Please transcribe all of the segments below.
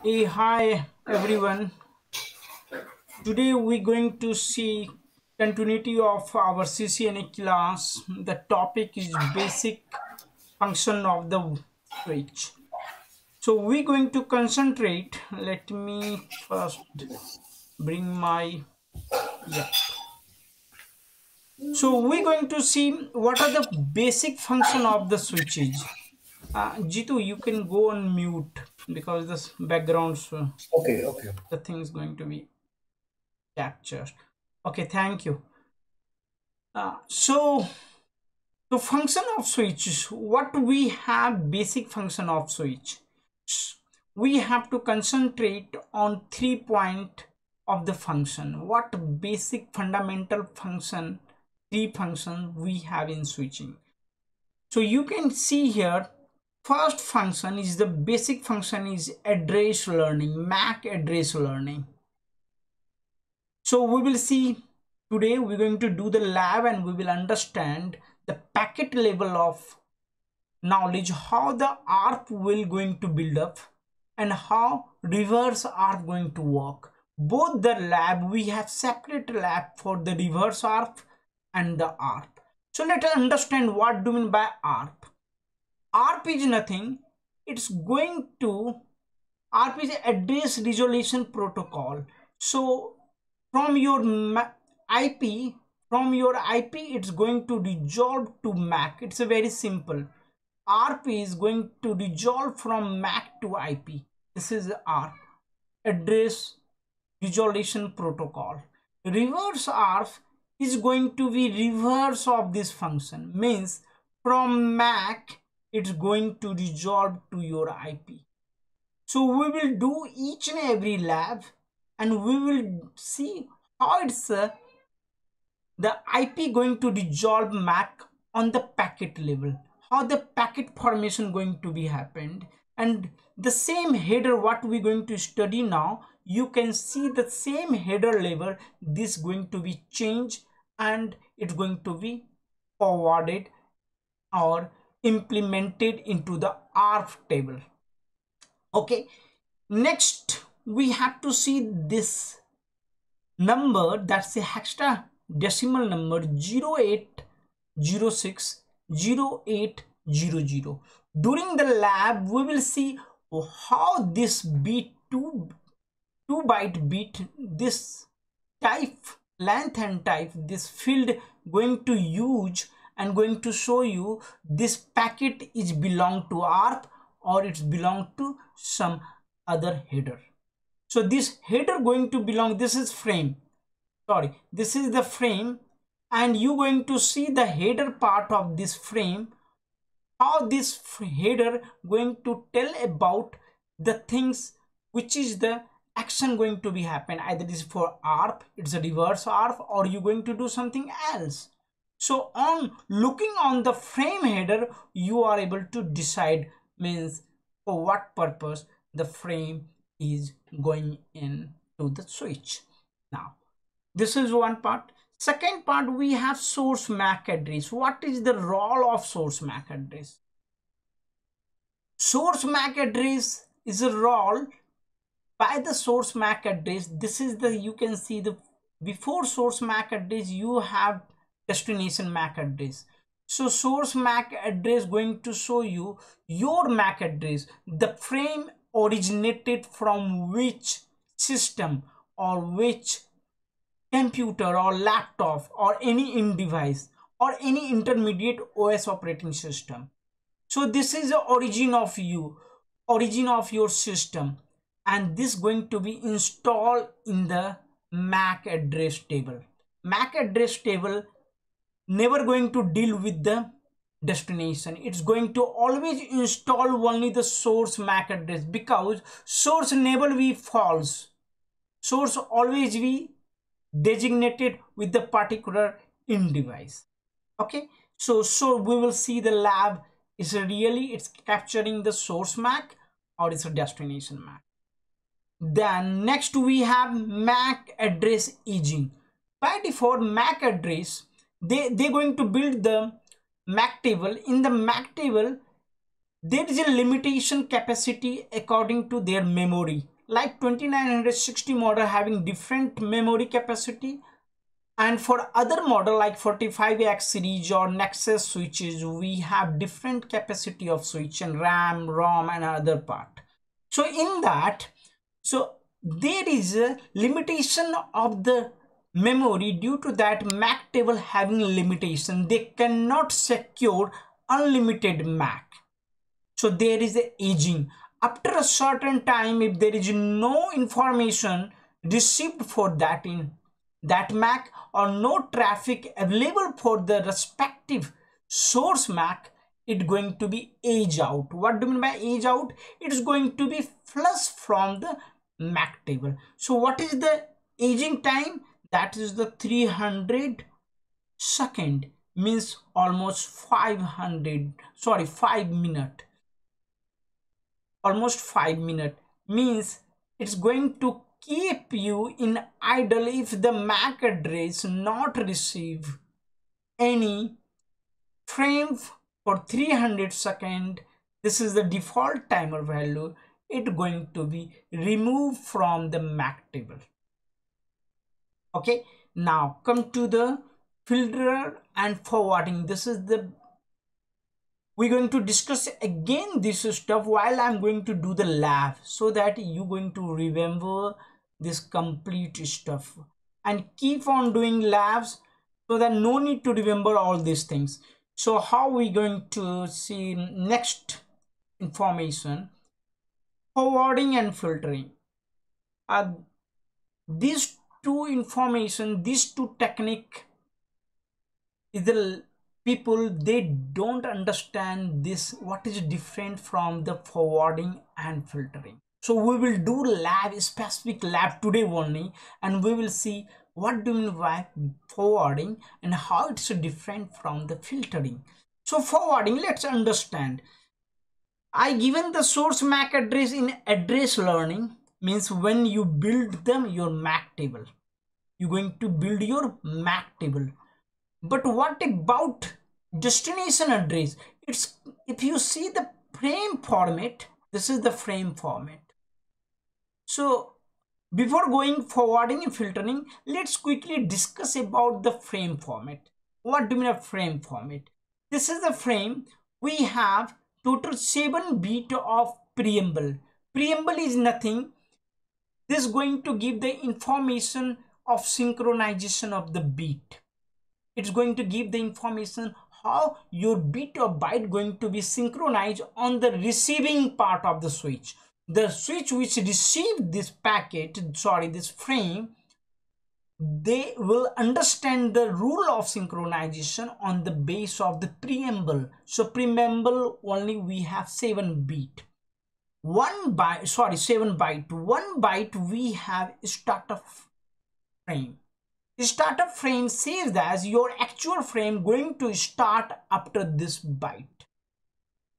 Hey, hi everyone. Today we're going to see continuity of our CCNA class. The topic is basic function of the switch. So we're going to concentrate. Let me first bring my So we're going to see what are the basic function of the switches. Jitu, you can go on mute because this background's okay. The thing is going to be captured. Okay, thank you. So the function of switches, what we have basic function of switch, we have to concentrate on 3 points of the function. What basic fundamental function, 3 functions we have in switching. So you can see here, first function is the basic function is address learning, MAC address learning. So we will see today, we're going to do the lab and we will understand the packet level of knowledge, how the ARP will going to build up and how reverse ARP going to work. Both the lab, we have separate lab for the reverse ARP and the ARP. So let us understand what do you mean by ARP. ARP is nothing, it's going to, ARP is address resolution protocol. So from your IP it's going to resolve to MAC. It's a very simple. ARP is going to resolve from MAC to IP. This is ARP, address resolution protocol. Reverse ARP is going to be reverse of this function, means from MAC it's going to resolve to your IP. So we will do each and every lab and we will see how it's the IP going to resolve MAC on the packet level, how the packet formation going to be happened, and the same header what we're going to study now, you can see the same header level, this going to be changed and it's going to be forwarded or implemented into the ARP table. Okay, next we have to see this number, that's a hexadecimal number 08060800. During the lab we will see how this bit, 2 byte bit, this type, length and type, this field going to use and going to show you this packet is belong to ARP or it's belong to some other header. So this header going to belong, this is frame, sorry, this is the frame, and you going to see the header part of this frame, how this header going to tell about the things which is the action going to be happen, either this for ARP, it's a reverse ARP, or you going to do something else. So on looking on the frame header, you are able to decide, means for what purpose the frame is going in to the switch. Now this is one part. Second part, we have source MAC address. What is the role of source MAC address? Source MAC address is a role by the source MAC address. This is the, you can see the before source MAC address you have destination MAC address. So source MAC address going to show you your MAC address, the frame originated from which system or which computer or laptop or any end device or any intermediate OS operating system. So this is the origin of you, origin of your system, and this going to be installed in the MAC address table. MAC address table never going to deal with the destination, it's going to always install only the source MAC address, because source never be false, source always be designated with the particular in device. Okay, so we will see the lab is really it's capturing the source MAC or it's a destination MAC. Then next we have MAC address aging. By default MAC address, they're going to build the MAC table. In the MAC table there is a limitation capacity according to their memory, like 2960 model having different memory capacity, and for other model like 45x series or Nexus switches, we have different capacity of switch and RAM, ROM and other part. So in that, so there is a limitation of the memory. Due to that, MAC table having limitation, they cannot secure unlimited MAC. So there is a aging. After a certain time, if there is no information received for that in that MAC or no traffic available for the respective source MAC, it's going to be age out. What do you mean by age out? It's going to be flush from the MAC table. So what is the aging time? That is the 300 seconds, means almost 5 minutes. Almost 5 minutes means it's going to keep you in idle if the MAC address not receive any frame for 300 seconds. This is the default timer value. It's going to be removed from the MAC table. Okay, now come to the filter and forwarding. This is the we're going to discuss again this stuff while I'm going to do the lab, so that you're going to remember this complete stuff and keep on doing labs, so that no need to remember all these things. So how we going to see next information, forwarding and filtering. These two information, these two technique is the people, they don't understand this, what is different from the forwarding and filtering. So we will do lab, specific lab today only, and we will see what do you mean by forwarding and how it's different from the filtering. So forwarding, let's understand. I given the source MAC address in address learning, means when you build them your MAC table, you're going to build your MAC table. But what about destination address? It's, if you see the frame format, this is the frame format. So before going forwarding and filtering, let's quickly discuss about the frame format. What do you mean by frame format? This is the frame. We have total 7 bits of preamble. Preamble is nothing. This is going to give the information of synchronization of the bit. It's going to give the information how your bit or byte going to be synchronized on the receiving part of the switch. The switch which received this packet, sorry, this frame, they will understand the rule of synchronization on the base of the preamble. So preamble only we have 7 bits. 7 bytes. 1 byte we have startup frame. Startup frame says that your actual frame going to start after this byte.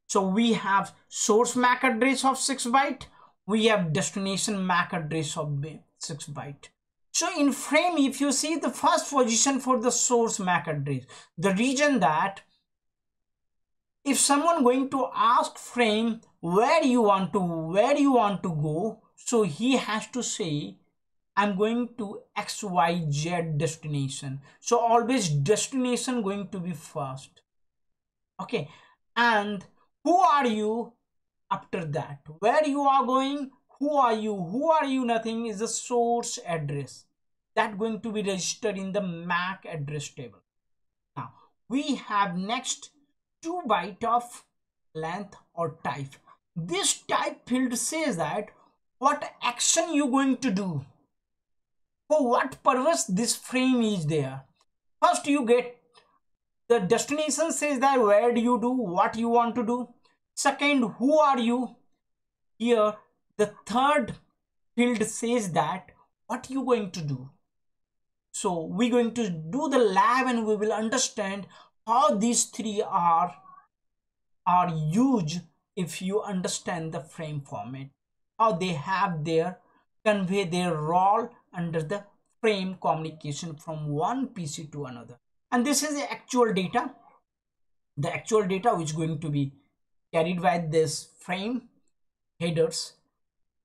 So we have source MAC address of 6 bytes. We have destination MAC address of 6 bytes. So in frame, if you see the first position for the source MAC address, the reason that if someone going to ask frame where you want to go, so he has to say I'm going to XYZ destination. So always destination going to be first. Okay, and who are you after that? Where you are going, who are you, nothing is the source address that going to be registered in the MAC address table. Now we have next 2 bytes of length or type. This type field says that what action you going to do. For what purpose this frame is there? First you get the destination says that where do you do, what you want to do. Second, who are you? Here the third field says that what you going to do. So we're going to do the lab and we will understand how these three are used if you understand the frame format, how they have their convey their role under the frame communication from one PC to another. And this is the actual data which going to be carried by this frame headers.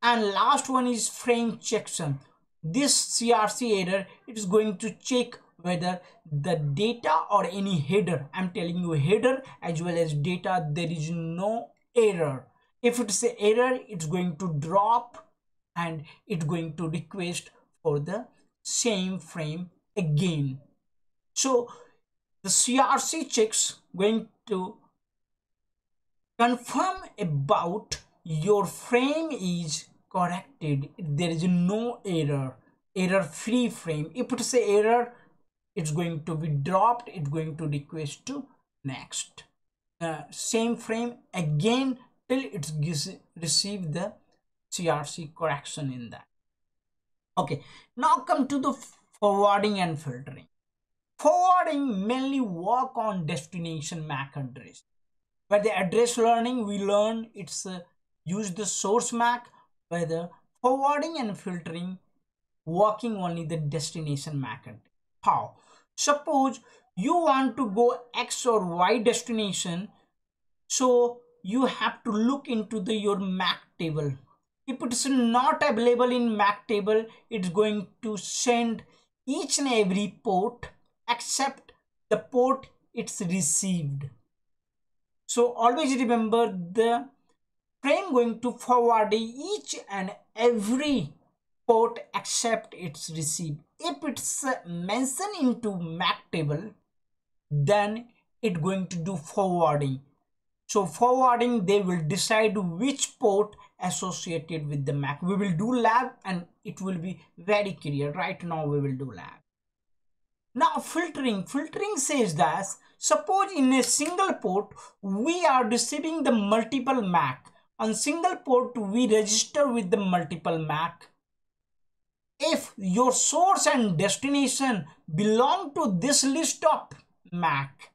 And last one is frame checksum. This CRC error, it is going to check whether the data or any header, I'm telling you header as well as data, there is no error. If it's an error, it's going to drop and it's going to request for the same frame again. So the CRC checks going to confirm about your frame is corrected, there is no error, error free frame. If it's an error, it's going to be dropped, it's going to request to next same frame again till it gives receive the CRC correction in that. Okay, now come to the forwarding and filtering. Forwarding mainly work on destination MAC address. By the address learning, we learn it's use the source MAC, whether forwarding and filtering working only the destination MAC address. How? Suppose you want to go X or Y destination, so you have to look into the your MAC table. If it's not available in MAC table, it's going to send each and every port except the port it's received. So always remember the frame going to forward each and every port except it's received. If it's mentioned into MAC table, then it's going to do forwarding. So forwarding, they will decide which port associated with the MAC. We will do lab and it will be very clear. Right now we will do lab. Now filtering. Filtering says that suppose in a single port we are receiving the multiple MAC. On single port we register with the multiple MAC. If your source and destination belong to this list of MAC,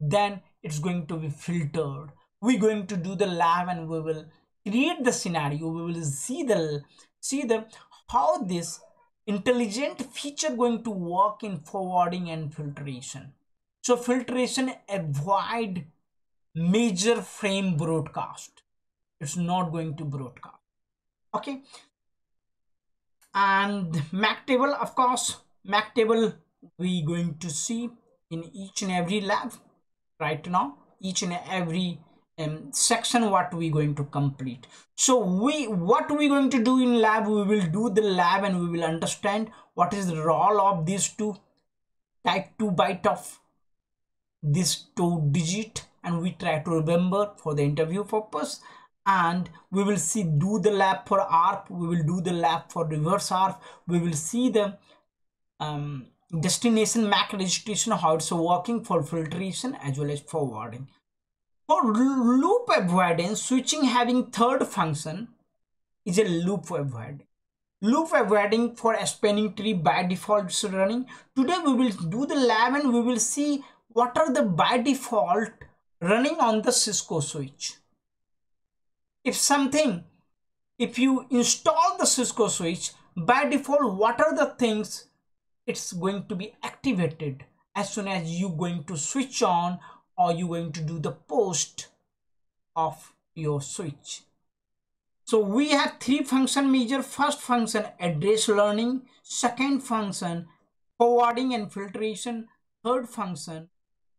then it's going to be filtered. We're going to do the lab and we will create the scenario. We will see how this intelligent feature going to work in forwarding and filtration. So filtration avoid major frame broadcast. It's not going to broadcast. Okay. And MAC table, of course, MAC table we going to see in each and every lab. Right now, each and every section what we going to complete. So what we going to do in lab, we will do the lab and we will understand what is the role of these two type 2 byte of this 2 digit, and we try to remember for the interview purpose. And we will see do the lab for ARP, we will do the lab for reverse ARP, we will see the destination MAC registration, how it's working for filtration as well as forwarding. For loop avoidance, switching having third function is a loop avoiding. Loop avoiding for a spanning tree by default is running. Today we will do the lab and we will see what are the by default running on the Cisco switch. If you install the Cisco switch, by default what are the things it's going to be activated as soon as you going to switch on or you going to do the post of your switch. So we have 3 function major. First function address learning, second function forwarding and filtration, third function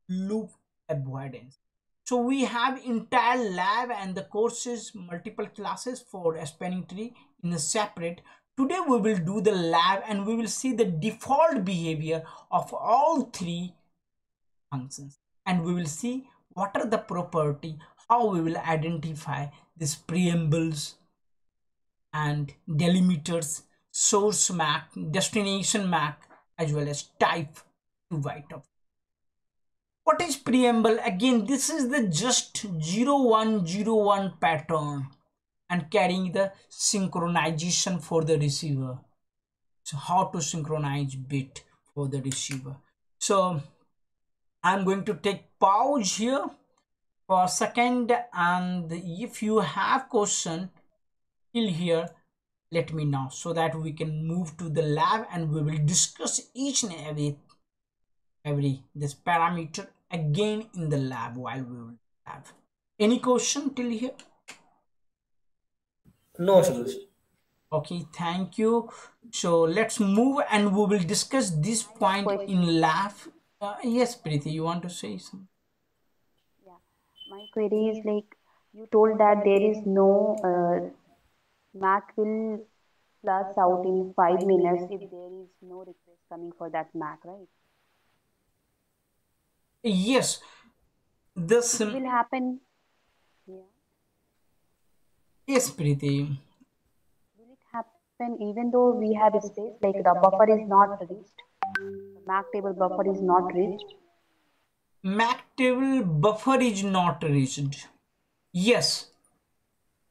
loop avoidance. So we have entire lab and the courses, multiple classes for a spanning tree in a separate. Today we will do the lab and we will see the default behavior of all 3 functions. And we will see what are the property, how we will identify these preambles and delimiters, source MAC, destination MAC, as well as type 2 byte of. What is preamble? Again, this is the just 0101 pattern and carrying the synchronization for the receiver. So how to synchronize bit for the receiver. So I'm going to take pause here for a second, and if you have question till here, let me know so that we can move to the lab and we will discuss each and every this parameter again in the lab while we will have. Any question till here? No, solution. Okay, thank you. So let's move and we will discuss this point in lab. Yes, Preeti, you want to say something? Yeah, my query is like you told that there is no MAC will flush out in 5 minutes if there is no request coming for that MAC, right? Yes, this will happen. Yeah. Yes, Preeti. Will it happen even though we have a space like the buffer is not reached? The MAC table buffer is not reached. MAC table buffer is not reached. Yes.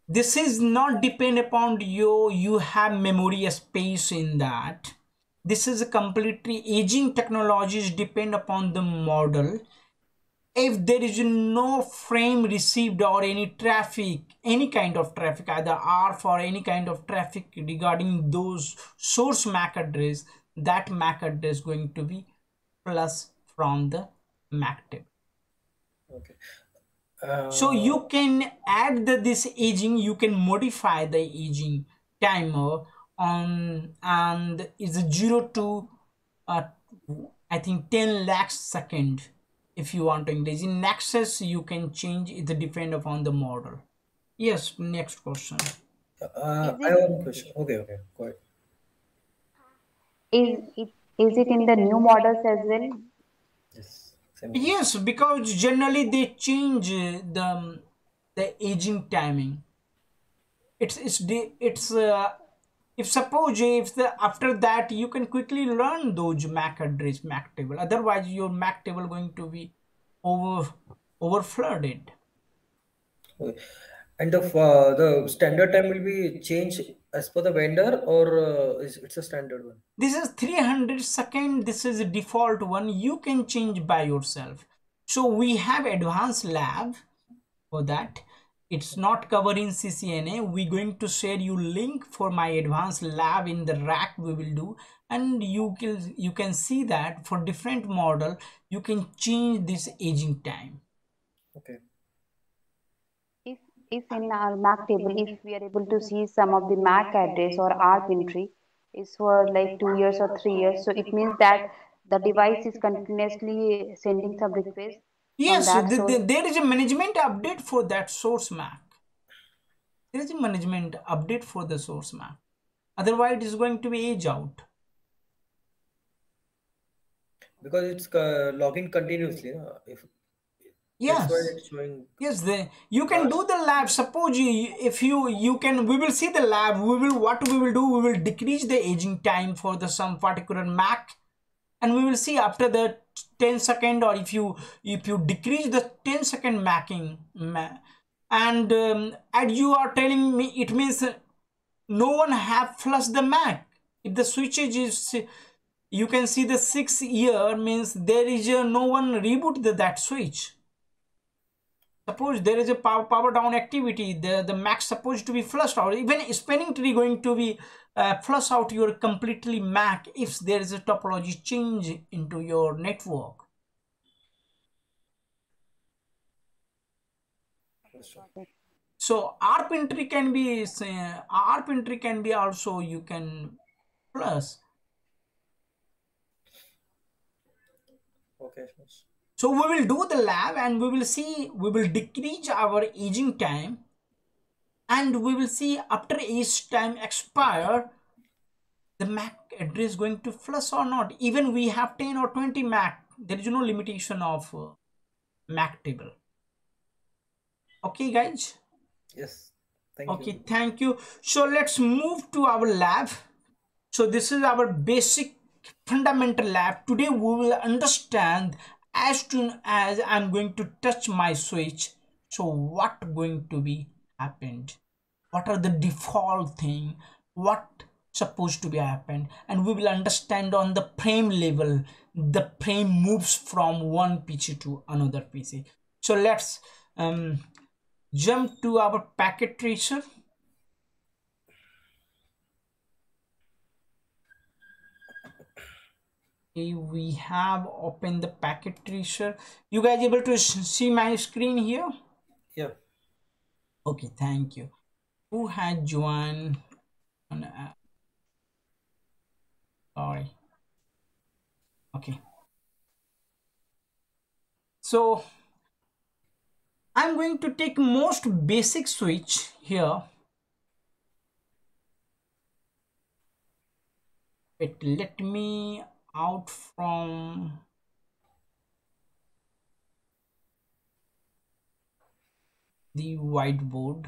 This is not depend upon you have memory space in that. This is a completely aging technologies depend upon the model. If there is no frame received or any traffic, any kind of traffic, either ARP or any kind of traffic regarding those source MAC address, that MAC address going to be plus from the MAC table. Okay. So you can add this aging, you can modify the aging timer on, and it's 0 to I think 10 lakhs second. If you want to engage in access, you can change it depend upon the model. Yes, next question. I have one question. Okay, go ahead. Is it in the new models as well? Yes. Yes, because generally they change the aging timing. If suppose after that you can quickly learn those MAC address, MAC table. Otherwise, your MAC table going to be over flooded. Okay. And the standard time will be changed as per the vendor, or it's a standard one? This is 300 seconds. This is a default one. You can change by yourself. So we have advanced lab for that. It's not covered in CCNA. We're going to share you link for my advanced lab in the rack we will do. And you can see that for different model, you can change this aging time. Okay. If in our MAC table, if we are able to see some of the MAC address or ARP entry is for like 2 years or 3 years, so it means that the device is continuously sending some requests. Yes, there is a management update for that source MAC. There is a management update for the source MAC. Otherwise, it is going to be age out. Because it's logging continuously. Yes. Yes, you can do the lab. Suppose we will see the lab. We will decrease the aging time for the some particular MAC, and we will see after the 10 second, or if you decrease the 10 second macking, and as you are telling me, it means no one have flushed the MAC. If the switchage is, you can see the 6 year means there is no one reboot that switch. Suppose there is a power down activity, the MAC supposed to be flushed out. Even spanning tree going to be flush out your completely MAC if there is a topology change into your network. So ARP entry can be also you can flush. Okay. So we will do the lab and we will see, we will decrease our aging time and we will see after each time expire, the MAC address going to flush or not. Even we have 10 or 20 MAC, there is no limitation of MAC table. Okay, guys? Yes. Thank you. Thank you. So let's move to our lab. So this is our basic fundamental lab. Today we will understand as soon as I'm going to touch my switch, so what going to be happened? What are the default thing? What supposed to be happened? And we will understand on the frame level, the frame moves from one PC to another PC. So let's jump to our packet tracer. We have opened the packet tracer. You guys able to see my screen here? Yeah. Okay, thank you. Who had joined on sorry. Okay. So I'm going to take most basic switch here. Let me out from the whiteboard.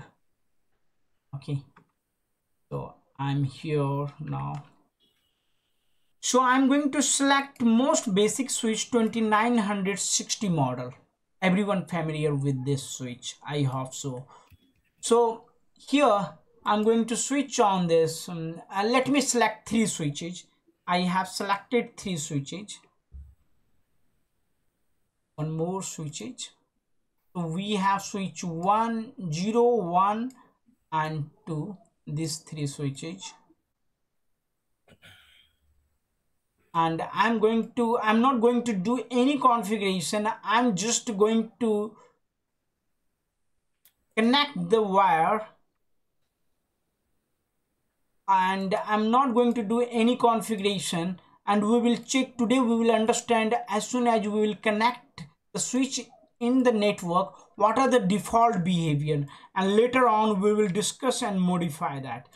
Okay, so I'm here now. So I'm going to select most basic switch 2960 model. Everyone familiar with this switch? I hope so. So here I'm going to switch on this. Let me select 3 switches. I have selected 3 switches. One more switches. So we have switch 1, 0, 1, and 2. These 3 switches. And I'm not going to do any configuration. I'm just going to connect the wire. And I'm not going to do any configuration, and we will check today. We will understand as soon as we will connect the switch in the network, what are the default behavior, and later on we will discuss and modify that.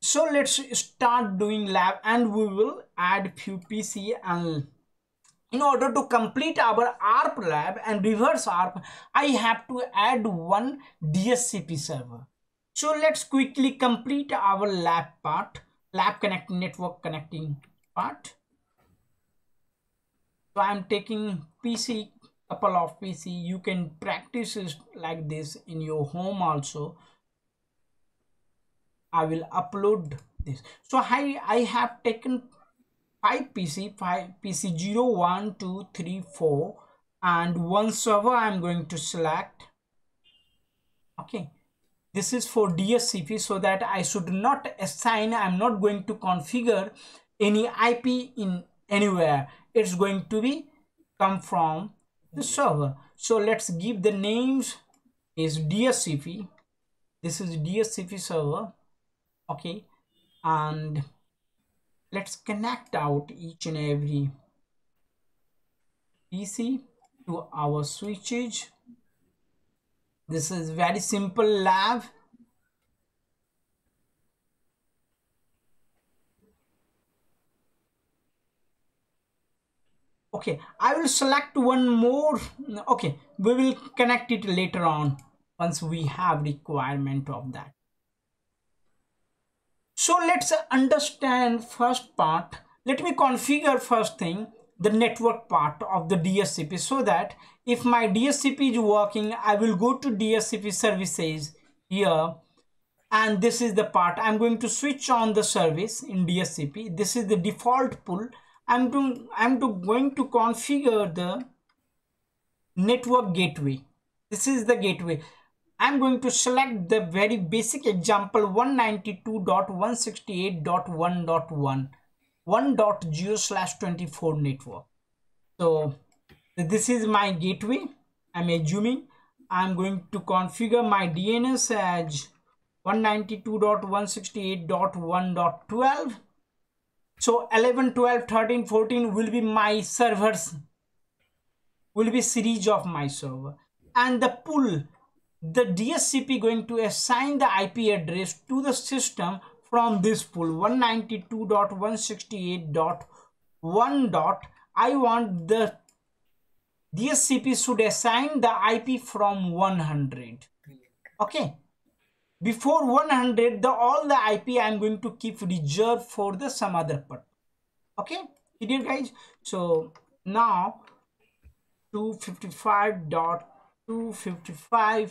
So let's start doing lab, and we will add few PC and in order to complete our ARP lab and reverse ARP, I have to add 1 DHCP server. So let's quickly complete our lab part, lab connecting network connecting part. So I'm taking PC, couple of PC. You can practice it like this in your home also. I will upload this. So I have taken 5 PC, 0, 1, 2, 3, 4, and 1 server I'm going to select. Okay. This is for DHCP, so that I should not assign, I'm not going to configure any IP in anywhere. It's going to be come from the server. So let's give the names is DHCP. This is DHCP server. Okay. And let's connect out each and every PC to our switches. This is very simple lab. Okay, I will select one more. Okay, we will connect it later on once we have requirement of that. So let's understand first part. Let me configure first thing, the network part of the DHCP, so that if my DHCP is working, I will go to DHCP services here, and this is the part I'm going to switch on the service in DHCP. This is the default pool. I'm going to configure the network gateway. This is the gateway. I'm going to select the very basic example 192.168.1.1. 1.0/24 network. So this is my gateway. I'm assuming I'm going to configure my DNS as 192.168.1.12. So 11, 12, 13, 14 will be my servers, will be series of my server. And the pool, the DHCP going to assign the IP address to the system from this pool 192.168.1. I want the DHCP should assign the IP from 100. Okay, before 100, all the IP I'm going to keep reserved for the some other part. Okay, clear guys? So now 255.255.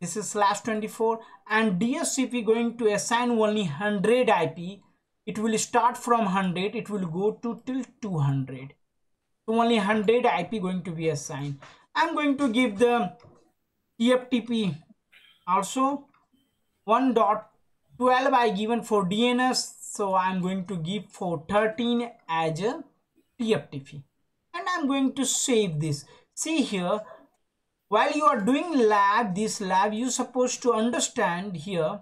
This is /24, and DHCP going to assign only 100 IP. It will start from 100. It will go to till 200. So only 100 IP going to be assigned. I'm going to give the TFTP also 1.12 I given for DNS. So I'm going to give for 13 as a TFTP, and I'm going to save this. See here. While you are doing lab, this lab, you're supposed to understand here.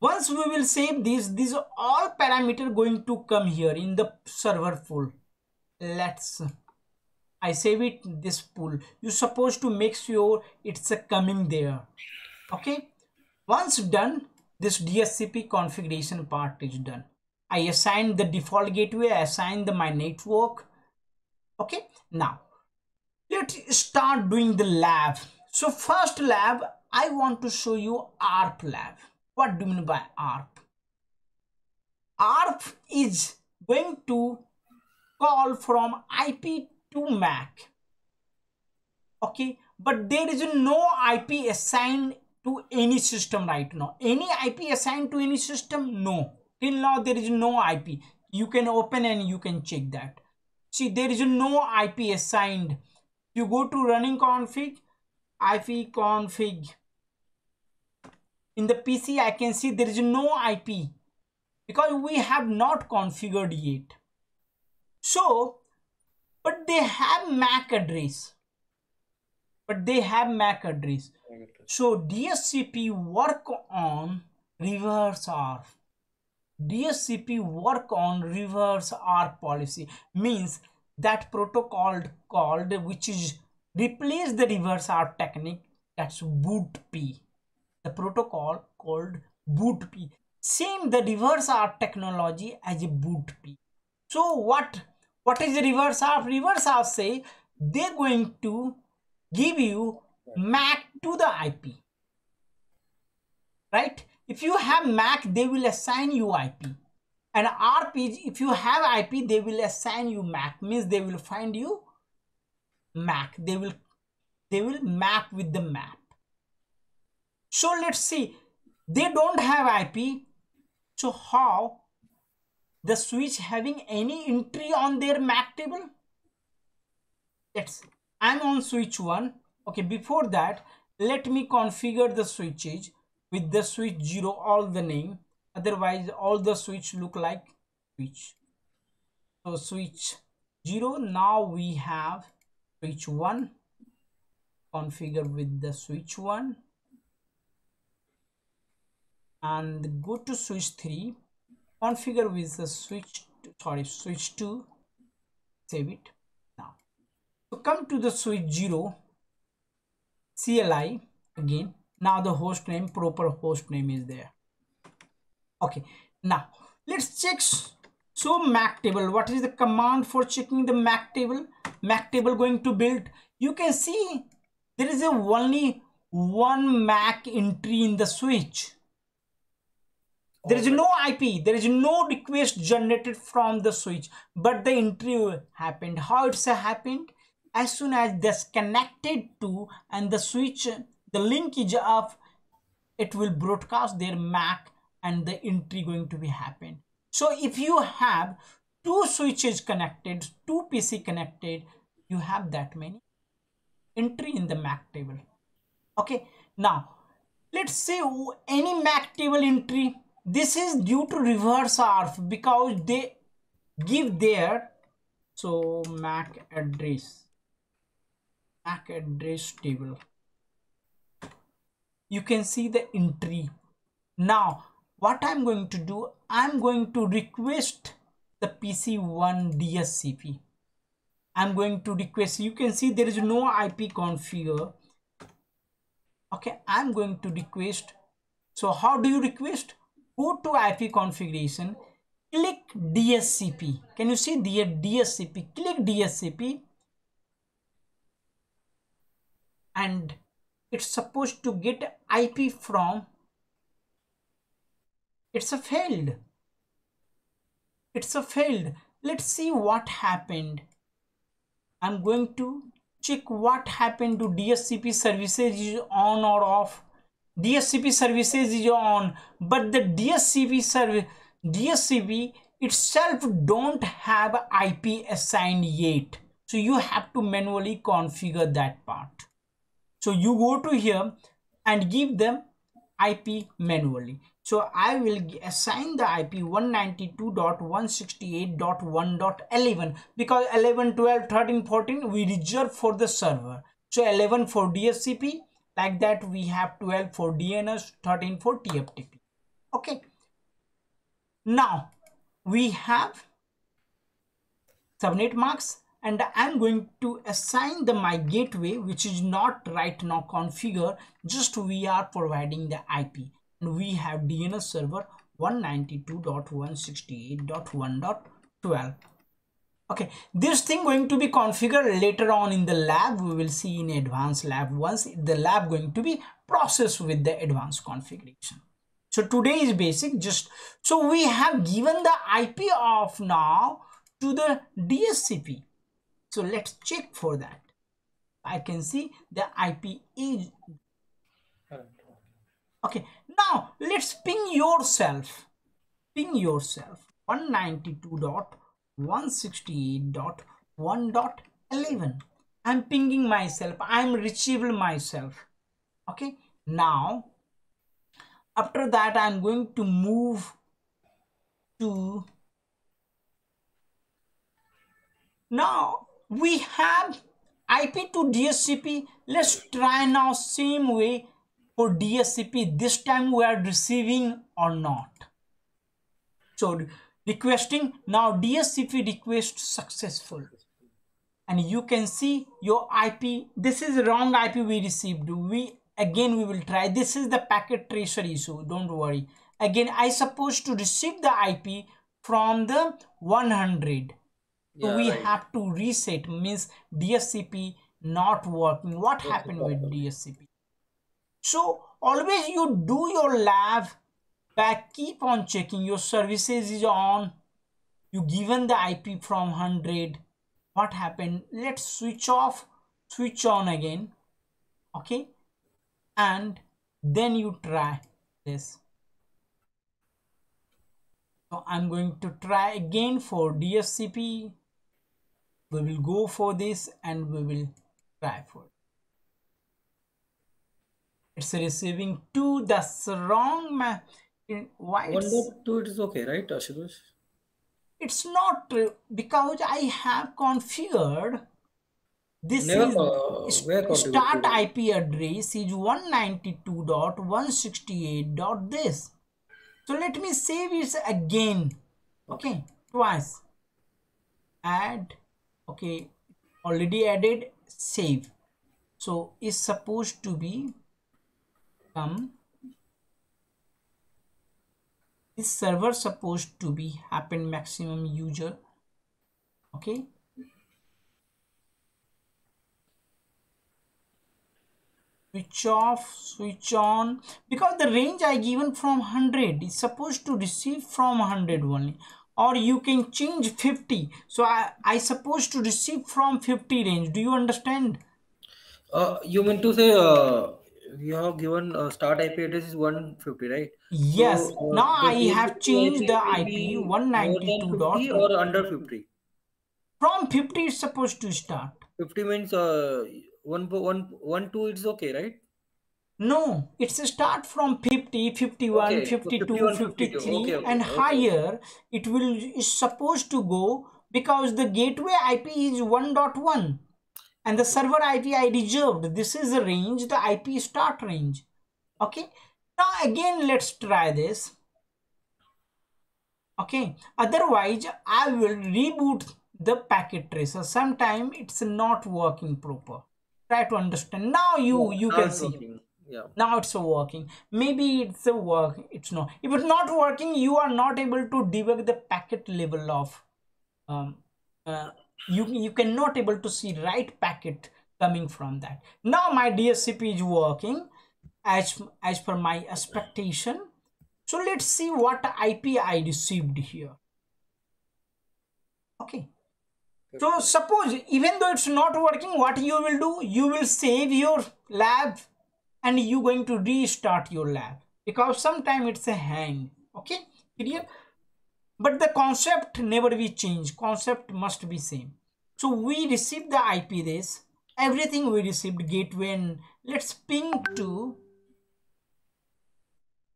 Once we will save these all parameter going to come here in the server pool. I save it in this pool. You're supposed to make sure it's coming there. Okay. Once done, this DHCP configuration part is done. I assign the default gateway, I assign my network. Okay. Now, let's start doing the lab. So first lab, I want to show you ARP lab. What do you mean by ARP? ARP is going to call from IP to MAC. Okay. But there is no IP assigned to any system right now. Any IP assigned to any system? No. Till now there is no IP. You can open and you can check that. See, there is no IP assigned. You go to running config, IP config. In the PC, I can see there is no IP because we have not configured yet. So, but they have MAC address. So DHCP work on reverse ARP. DHCP work on reverse ARP policy means that protocol called which is replace the reverse ARP technique, that's BootP. The protocol called BootP. Same the reverse ARP technology as a BootP. So what is the reverse ARP? Reverse ARP say they're going to give you MAC to the IP, right? If you have MAC, they will assign you IP, and ARP is if you have IP, they will assign you MAC. Means they will find you MAC. They will map with the map. So let's see. They don't have IP, so how the switch having any entry on their MAC table? Let's see. I'm on switch 1. Okay, before that, let me configure the switches with the switch 0, all the name. Otherwise, all the switch look like switch. So switch 0, now we have switch 1. Configure with the switch 1. And go to switch 3. Configure with the switch 2. Save it. So come to the switch 0 CLI again. Now the host name, proper host name is there. Okay, now let's check. So MAC table, what is the command for checking the MAC table? MAC table going to build. You can see there is only one MAC entry in the switch. There is no IP, there is no request generated from the switch, but the entry happened. How it's happened? As soon as that's connected to and the switch, the linkage of it will broadcast their MAC and the entry going to be happen. So if you have two switches connected, two PC connected, you have that many entry in the MAC table. Okay, now let's say any MAC table entry. This is due to reverse ARP because they give their so MAC address. MAC address table, you can see the entry. Now what I'm going to do, I'm going to request the PC1 DHCP. I'm going to request, you can see there is no IP configure. Okay, I'm going to request. So how do you request? Go to IP configuration, click DHCP. Can you see the DHCP? Click DHCP. And it's supposed to get IP from, it's a failed. Let's see what happened. I'm going to check what happened to DHCP services is on or off. DHCP services is on, but the DHCP service, DHCP itself don't have IP assigned yet. So you have to manually configure that part. So you go to here and give them IP manually. So I will assign the IP 192.168.1.11 because 11, 12, 13, 14 we reserve for the server. So 11 for DHCP, like that we have 12 for DNS, 13 for TFTP. Okay. Now we have subnet masks, and I'm going to assign the MAC gateway, which is not right now configured, just we are providing the IP, and we have DNS server 192.168.1.12. Okay, this thing going to be configured later on in the lab. We will see in advanced lab once the lab going to be processed with the advanced configuration. So today is basic, just so we have given the IP of now to the DHCP. So let's check for that. I can see the IP is okay. Now let's ping yourself. Ping yourself 192.168.1.11. I'm pinging myself. I'm reachable myself. Okay. Now after that, I'm going to move to. Now we have IP to DHCP. Let's try now same way for DHCP. This time we are receiving or not. So requesting now DHCP request successful, and you can see your IP. This is wrong IP we received. Again we will try. This is the packet tracer issue. Don't worry. Again I supposed to receive the IP from the 100. Yeah, so we have to reset, means DHCP not working. What happened with DHCP? So always you do your lab. Back, keep on checking your services is on. You given the IP from 100. What happened? Let's switch off, switch on again. Okay, and then you try this. So I'm going to try again for DHCP. We will go for this and we will try for it. It's receiving 2. That's wrong, man. Why 1.2 it is okay, right, Ashutosh? It's not because I have configured this. Start IP address is 192.168.this. So let me save it again. Okay, twice. Add. Okay, already added. Save. So it's supposed to be come. This server supposed to be happen maximum user. Okay. Switch off, switch on, because the range I given from 100 is supposed to receive from 100 only, or you can change 50. So I supposed to receive from 50 range. Do you understand? You mean to say you have given start IP address is 150, right? Yes. So, now I have changed the IP 192. Or under 50. From 50 is supposed to start. 50 means 1.1.2. It's okay, right? No, it's a start from 50, 51, okay. 52, 51, 53, 52. Okay, okay, and okay. Higher. It will is supposed to go because the gateway IP is 1.1. And the server IP I reserved. This is the range, the IP start range. Okay. Now again, let's try this. Okay. Otherwise, I will reboot the packet tracer. Sometimes it's not working proper. Try to understand. Now you can see. Yeah. Now it's working. Maybe it's a work. It's not. If it's not working, you are not able to debug the packet level of. You cannot able to see right packet coming from that. Now my DHCP is working as per my expectation. So let's see what IP I received here. Okay. So suppose even though it's not working, what you will do? You will save your lab and you going to restart your lab because sometimes it's a hang. Okay. Clear? But the concept never be changed. Concept must be same. So we received the IP this. Everything we received gateway, and let's ping to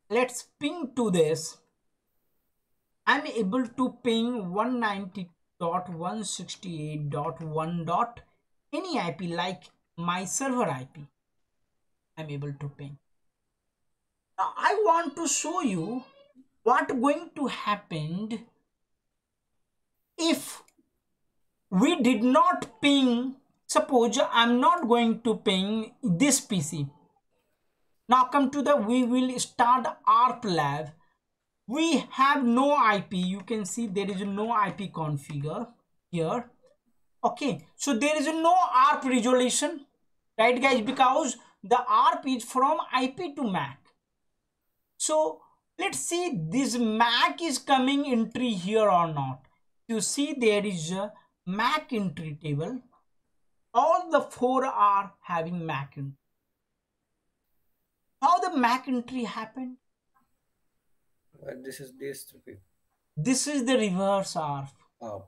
this. I'm able to ping 192.168.1. Any IP like my server IP I'm able to ping. Now I want to show you what going to happen if we did not ping. Suppose I'm not going to ping this PC. Now come to the, we will start ARP lab. We have no IP. You can see there is no IP configure here. Okay, so there is no ARP resolution, right guys, because the ARP is from IP to MAC. So let's see this MAC is coming entry here or not. You see there is a MAC entry table. All the four are having MAC entry. How the MAC entry happened? This is DHCP. This is the reverse ARP. Oh.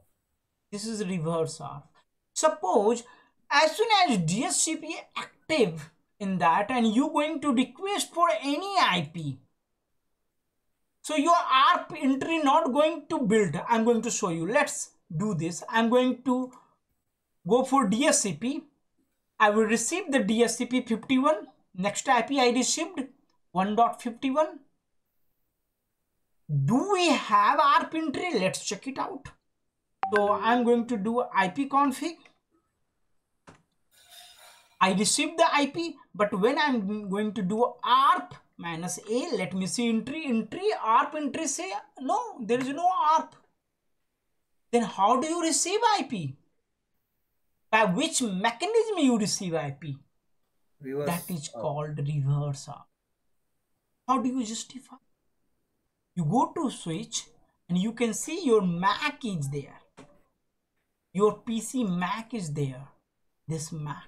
This is reverse ARP. Suppose as soon as DHCP is active in that and you going to request for any IP. So your ARP entry not going to build. I'm going to show you. Let's do this. I'm going to go for DHCP. I will receive the DHCP 51. Next IP I received 1.51. Do we have ARP entry? Let's check it out. So I'm going to do IP config. I received the IP, but when I'm going to do ARP minus A, let me see entry, ARP entry say no, there is no ARP. Then how do you receive IP? By which mechanism you receive IP? Reverse that is ARP. Called reverse ARP. How do you justify? You go to switch and you can see your MAC is there. Your PC MAC is there. This MAC.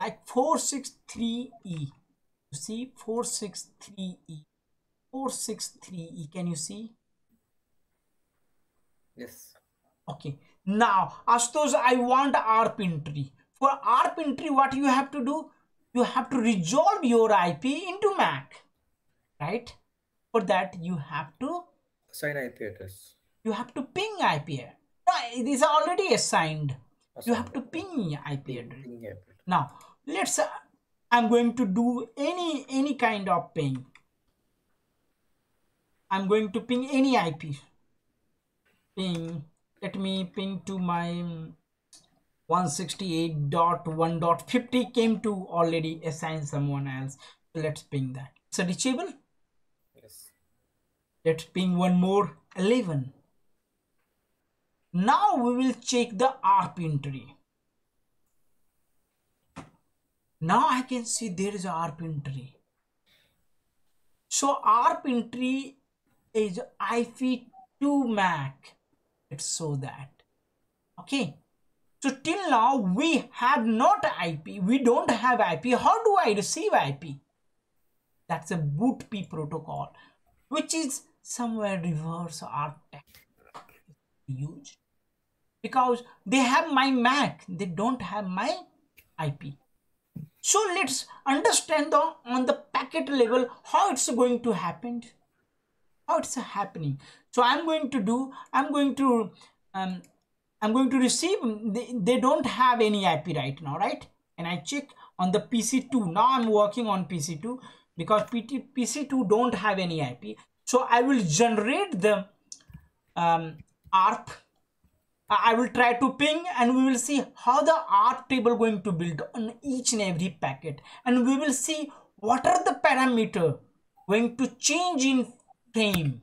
Like 463E. You see 463E. 463E. Can you see? Yes. Okay. Now, Ashutosh, I want ARP entry. For ARP entry, what you have to do? You have to resolve your IP into MAC, right? For that, you have to assign IP address. You have to ping IP. No, it is already assigned. You have to ping IP address. Now, let's. I'm going to do any kind of ping. I'm going to ping any IP. Ping. Let me ping to my. 168.1.50 came to already assign someone else. So let's ping that. It's reachable. Yes. Let's ping one more 11. Now we will check the ARP entry. Now I can see there is ARP entry. So ARP entry is IP to MAC. Let's show that. Okay. So till now we have not IP, we don't have IP. How do I receive IP? That's a BootP protocol, which is somewhere reverse ARP tech used because they have my MAC, they don't have my IP. So let's understand on the packet level how it's going to happen, how it's happening. So I'm going to receive, they don't have any IP right now, right? And I check on the PC2. Now I'm working on PC2 because PC2 don't have any IP. So I will generate the ARP. I will try to ping and we will see how the ARP table going to build on each and every packet. And we will see what are the parameters going to change in frame.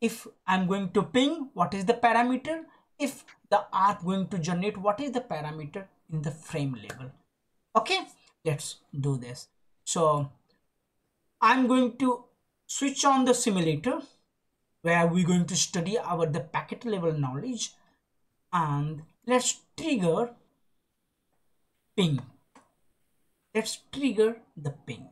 If I'm going to ping, what is the parameter? If the ARP going to generate, what is the parameter in the frame level? Okay, let's do this. So I'm going to switch on the simulator where we're going to study our the packet level knowledge, and let's trigger ping. Let's trigger the ping.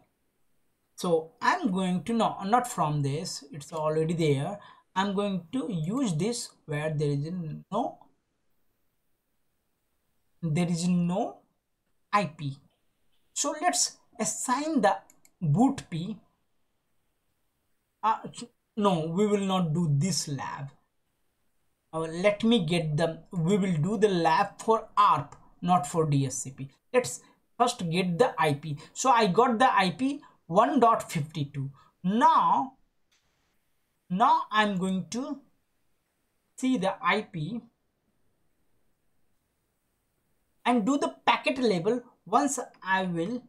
So I'm going to, no, not from this, it's already there. I'm going to use this where there is no IP. So let's assign the BootP. No, we will not do this lab. let me get them. We will do the lab for ARP, not for DHCP. Let's first get the IP. So I got the IP 1.52. Now I'm going to see the IP and do the packet label. Once I will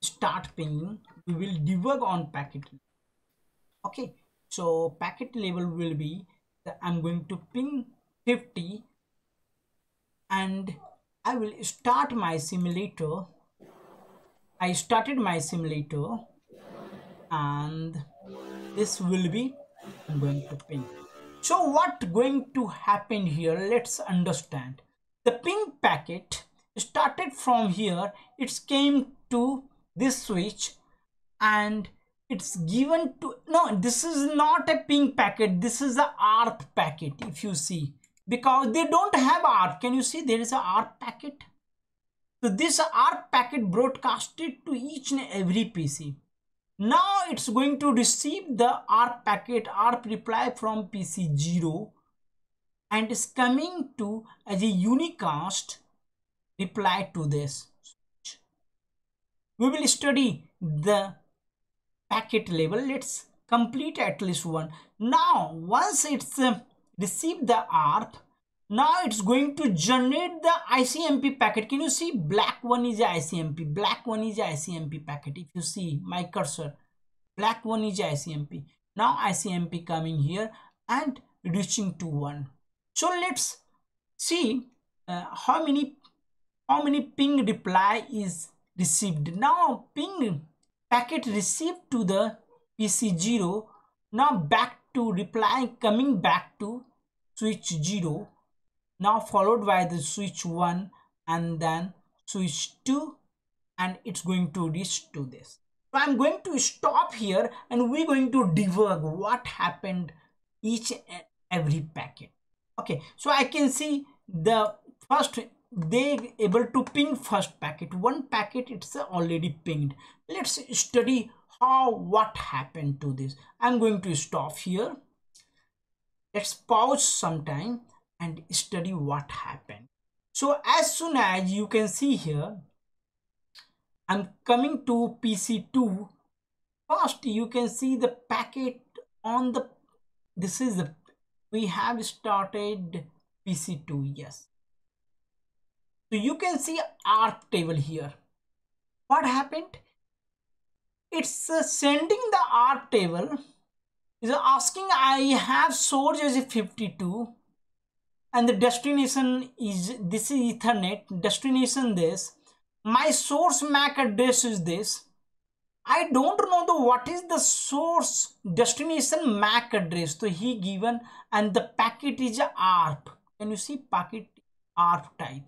start pinging, we will debug on packet. Okay, so packet label will be that I'm going to ping 50 and I will start my simulator. I started my simulator and this will be I'm going to ping. So what going to happen here? Let's understand. The ping packet started from here. It came to this switch and it's given to, no, this is not a ping packet. This is the ARP packet. If you see, because they don't have ARP. Can you see there is a ARP packet? So this ARP packet broadcasted to each and every PC. Now it's going to receive the ARP packet, ARP reply from PC 0, and is coming to as a unicast reply to this. We will study the packet label. Let's complete at least one. Now, once it's received the ARP, now it's going to generate the ICMP packet. Can you see black one is ICMP, black one is ICMP packet. If you see my cursor, black one is ICMP. Now ICMP coming here and reaching to 1. So let's see how many ping reply is received. Now ping packet received to the PC 0. Now back to reply coming back to switch 0. Now followed by the switch 1 and then switch 2, and it's going to reach to this. So I'm going to stop here and we're going to debug what happened each and every packet. Okay, so I can see the first they able to ping first packet. One packet it's already pinged. Let's study how what happened to this. I'm going to stop here. Let's pause some time and study what happened. So as soon as you can see here, I'm coming to PC 2. First you can see the packet on the, this is the, we have started PC 2, yes. So you can see ARP table here. What happened? It's sending the ARP table. Is asking I have source as a 52 and the destination is, this is Ethernet, destination this. My source MAC address is this. I don't know the what is the source destination MAC address. So he given and the packet is ARP. Can you see packet ARP type?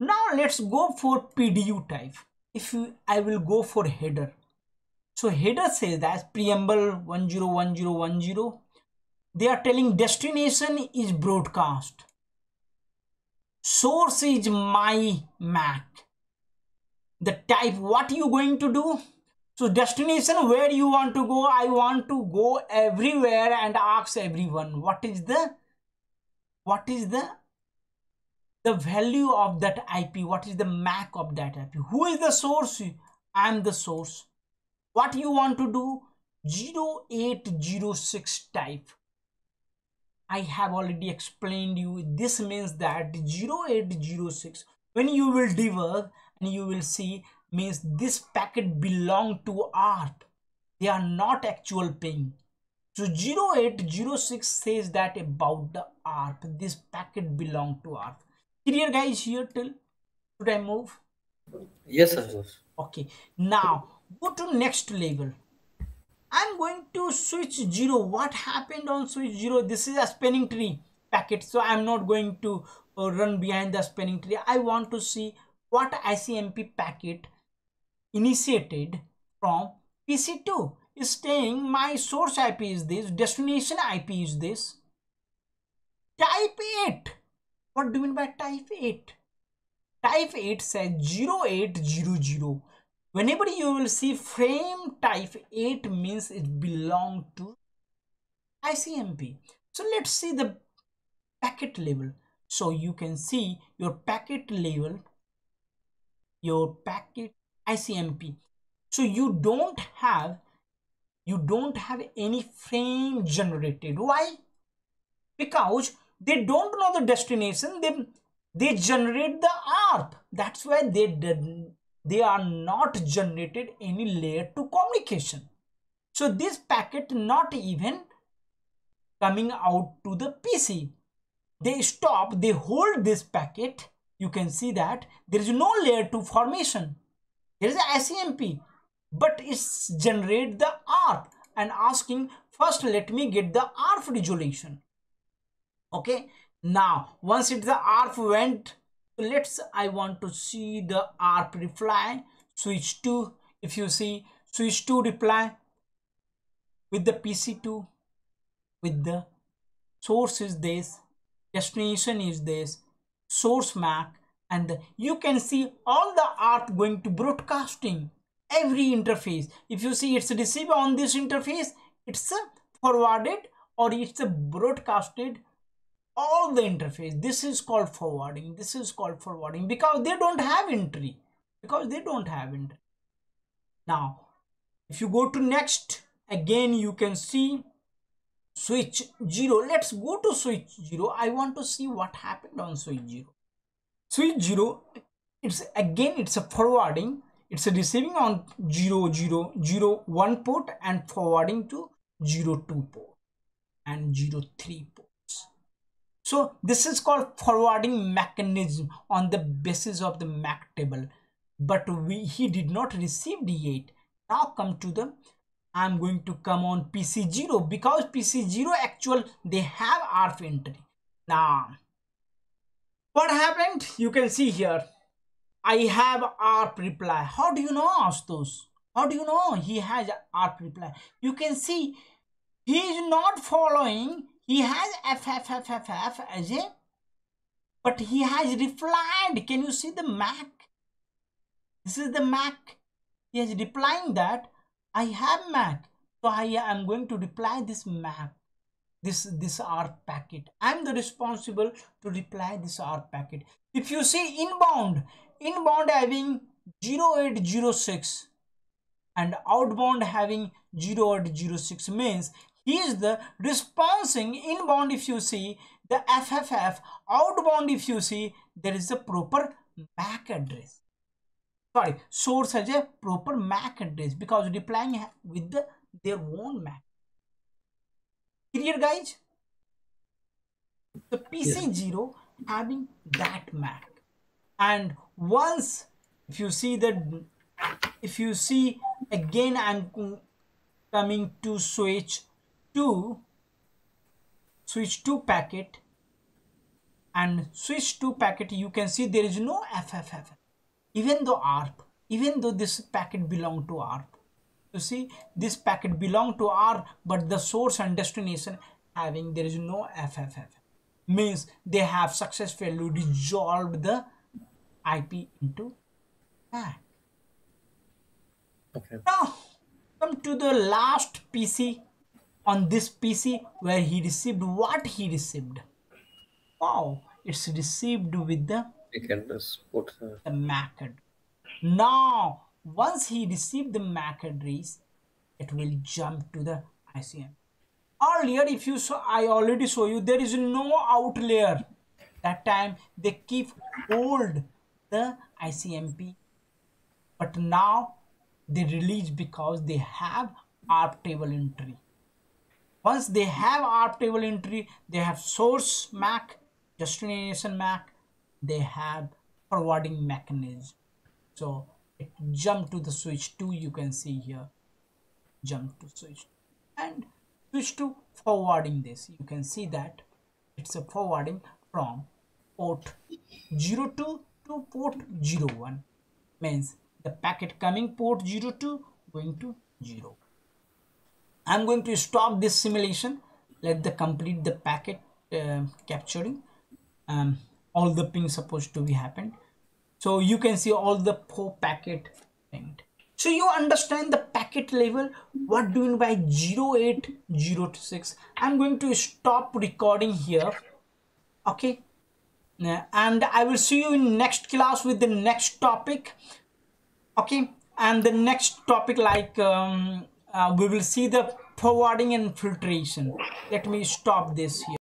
Now let's go for PDU type. If you, I will go for header. So header says that preamble 101010. They are telling destination is broadcast. Source is my MAC. The type what you going to do? So destination where you want to go. I want to go everywhere and ask everyone what is the value of that IP, what is the MAC of that IP, who is the source? I am the source. What you want to do? 0806 type. I have already explained you. This means that 0806, when you will debug and you will see, means this packet belong to ARP. They are not actual ping. So 0806 says that about the ARP, this packet belong to ARP. Clear guys here till? Should I move? Yes, sir. Okay, now go to next label. I'm going to switch 0. What happened on switch 0? This is a spanning tree packet. So I'm not going to run behind the spanning tree. I want to see what ICMP packet initiated from PC2 is saying my source IP is this, destination IP is this. Type 8. What do you mean by type 8? Type 8 says 0800. Whenever you will see frame type 8 means it belong to ICMP. So let's see the packet level. So you can see your packet level, your packet ICMP. So you don't have any frame generated. Why? Because they don't know the destination. They generate the ARP. That's why they are not generated any layer 2 communication. So this packet not even coming out to the PC. They stop, they hold this packet. You can see that there is no layer 2 formation. There is an ICMP, but it's generate the ARP and asking first let me get the ARP resolution. Okay, now once it's the ARP went, I want to see the ARP reply. Switch to, if you see, switch to reply with the PC2, with the source is this, destination is this, source MAC, and you can see all the ARP going to broadcasting every interface. If you see, it's received on this interface, it's forwarded or it's broadcasted all the interface. This is called forwarding. This is called forwarding because they don't have entry. Now if you go to next, again you can see switch 0. Let's go to switch 0. I want to see what happened on switch 0. Switch 0, it's a forwarding. It's a receiving on 0001 port and forwarding to 02 port and 03 port. So this is called forwarding mechanism on the basis of the MAC table, but he did not receive D8. Now come to the, I'm going to come on PC0 because PC0 actual, they have ARP entry. Now what happened? You can see here, I have ARP reply. How do you know, Ashutosh? How do you know he has ARP reply? You can see he is not following. He has FFFFF as a, but he has replied. Can you see the MAC? This is the MAC. He is replying that I have MAC. So I am going to reply this MAC, this ARP packet. I am the responsible to reply this ARP packet. If you see inbound having 0806 and outbound having 0806 means he is the responding inbound. If you see the FFF, outbound if you see, there is a proper MAC address. Sorry, source has a proper MAC address because replying with their own MAC. Clear, guys? The PC0 having that MAC, and once if you see that, if you see again, I'm coming to switch to packet and switch to packet. You can see there is no FFF, even though ARP, even though this packet belong to ARP. You see this packet belong to ARP, but the source and destination having there is no FFF means they have successfully resolved the IP into MAC. Okay. Now come to the last PC. On this PC where he received what he received. Wow, it's received with the MAC address. Now, once he received the MAC address, it will jump to the ICM. Earlier, if you saw, I already show you, there is no out layer. That time they keep hold the ICMP. But now they release because they have ARP table entry. Once they have ARP table entry, they have source MAC, destination MAC, they have forwarding mechanism. So it jumped to the switch 2, you can see here, jump to switch and switch to forwarding this. You can see that it's a forwarding from port 02 to port 01, means the packet coming port 02 going to 0. I'm going to stop this simulation. Let the complete the packet capturing. All the pings supposed to be happened. So you can see all the 4 packet pinged. So you understand the packet level. What do you mean by 0806? I'm going to stop recording here. Okay, and I will see you in next class with the next topic. Okay, and the next topic, like we will see the forwarding and filtration. Let me stop this here.